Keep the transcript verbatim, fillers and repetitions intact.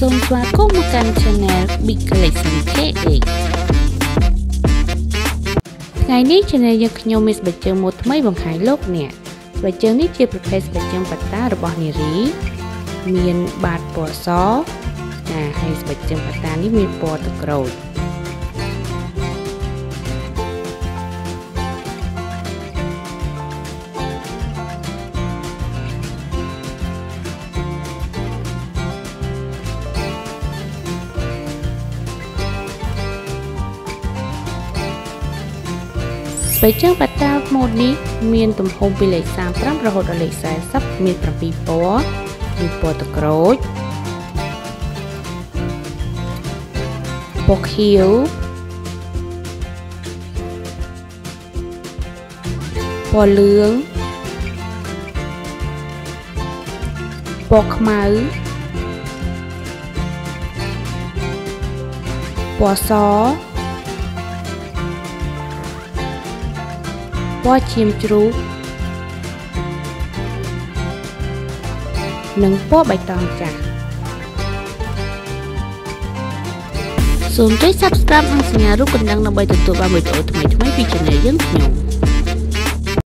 សូមស្វាគមន៍មកកាន់ Channel Big Collection เค เอช ថ្ងៃនេះ Channel យើងខ្ញុំមានស្បែកជើងមួយថ្មីបង្ហាញលោកអ្នកស្បែកជើងនេះជាប្រភេទស្បែកជើងបាតារបស់នារីមានបាតពណ៌សណាហើយស្បែកជើងបាតានេះមានពណ៌ទឹកក្រូចស្បែកជើងបាតាម៉ូតនេះមានទំហំពីលេខសាមសិបប្រាំរហូតដល់លេខสี่สิบមានเจ็ดពណ៌មានពណ៌ទឹកក្រូចពណ៌ខៀវពណ៌លឿងពណ៌ខ្មៅពណ៌សពណ៌ឈាមជ្រូកនិងពណ៌បៃតងចាស់សូមចុច Subscribe និងសញ្ញារូបកណ្ដឹងដើម្បីទទួលបានវីដេអូថ្មីៗពី Channel យើងខ្ញុំ